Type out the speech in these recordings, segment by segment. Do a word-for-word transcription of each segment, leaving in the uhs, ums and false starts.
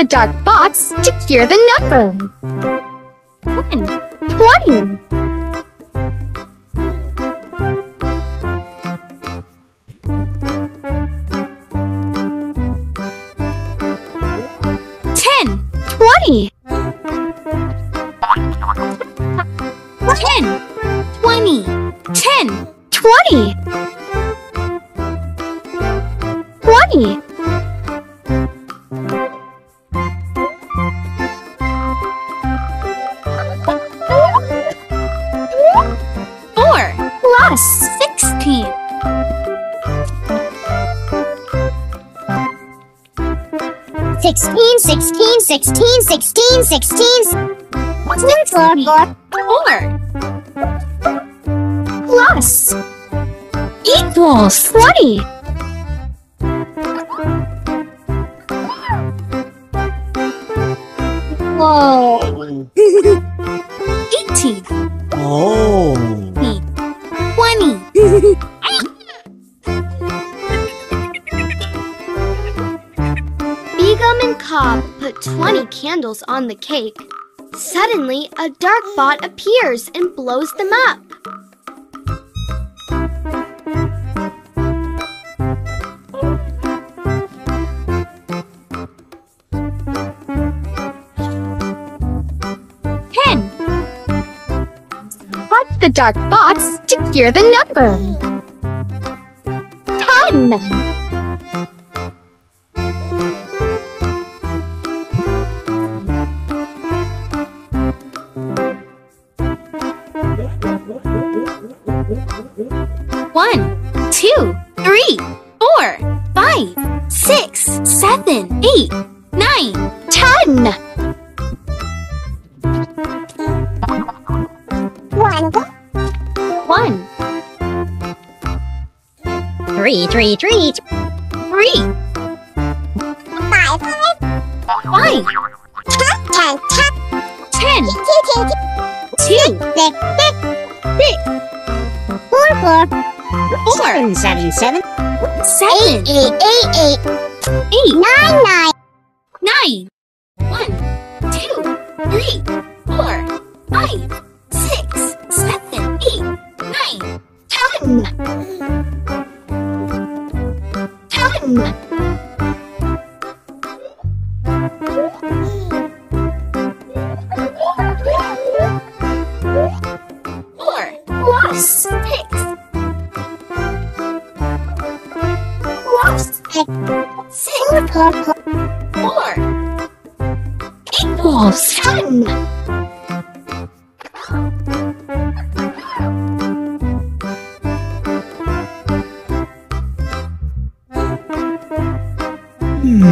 the dark box to cure the number. One, twenty. Ten, twenty. Ten, twenty. Ten, twenty. Twenty. Sixteen. Sixteen, sixteen, sixteen, sixteen, sixteen. What's next, Lord? Four. Plus. Equals twenty. Whoa. Eighteen. Oh. Twenty. Begum and Cobb put twenty candles on the cake. Suddenly, a dark bot appears and blows them up. The dark box to cure the number. Ten. One, two, three, four, five, six, seven, eight, nine, ten. One. Three, three, three, three. Five, five. Five. Ten. Ten. Two. Six. Four, four. Four. Seven, seven, seven. Seven. Eight, eight, eight, eight. Eight. Nine, nine. Nine. One, two, three, four, five, six, seven, eight. Nine. Ten. Ten. Four. Plus. Six. Plus. Six. Four. Equals ten. Hmm. One,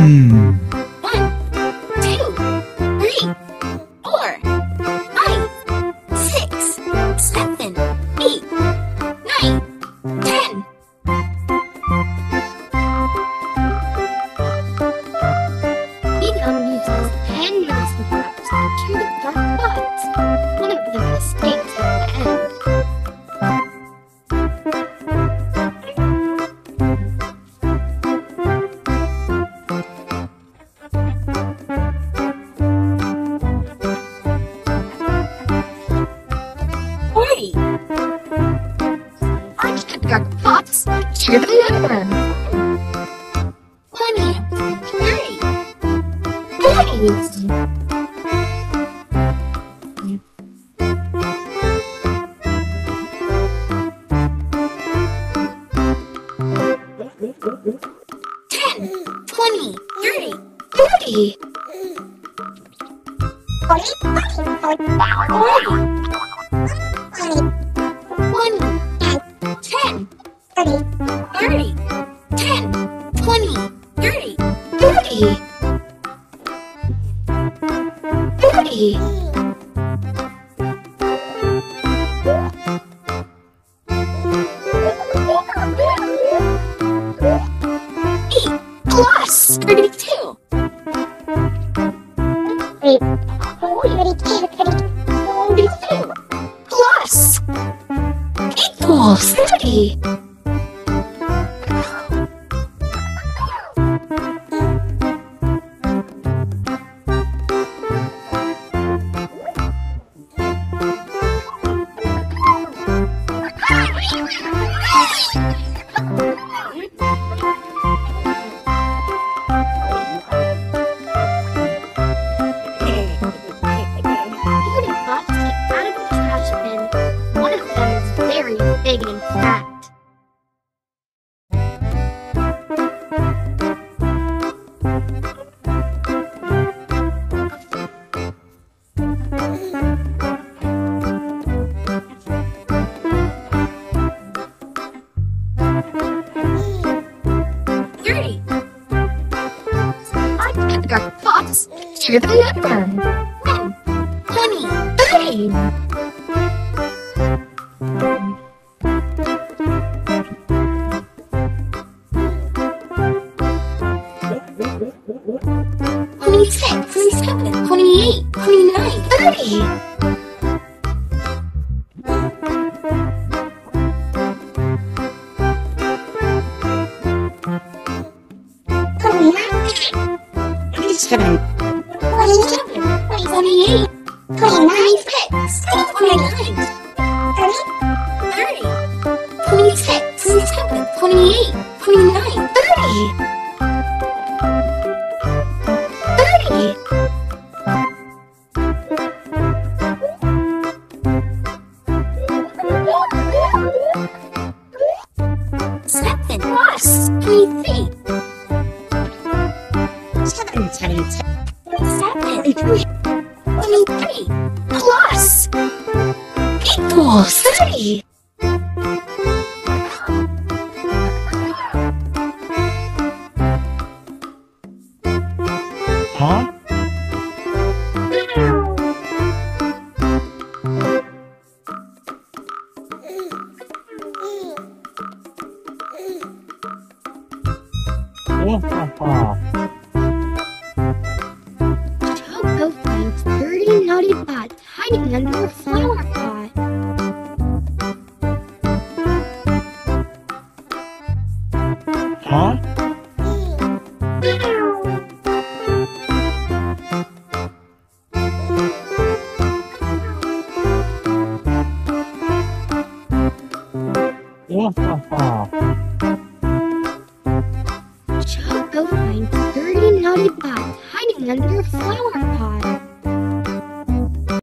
two, three, four, five, six, seven, eight, nine, ten. Begum uses ten massive wraps to cure the dark box. One of the mistakes at the end. Dark box to the number. Twenty, thirty, forty, ten, twenty, thirty, forty, forty, forty, forty. thirty, ten, twenty, thirty, thirty, thirty, eight plus thirty-two, eight, thirty-two plus equals thirty. very big in fact. Dirty! I can go fox, cheer the leopard. Choco finds dirty naughty bot hiding under a flower pot.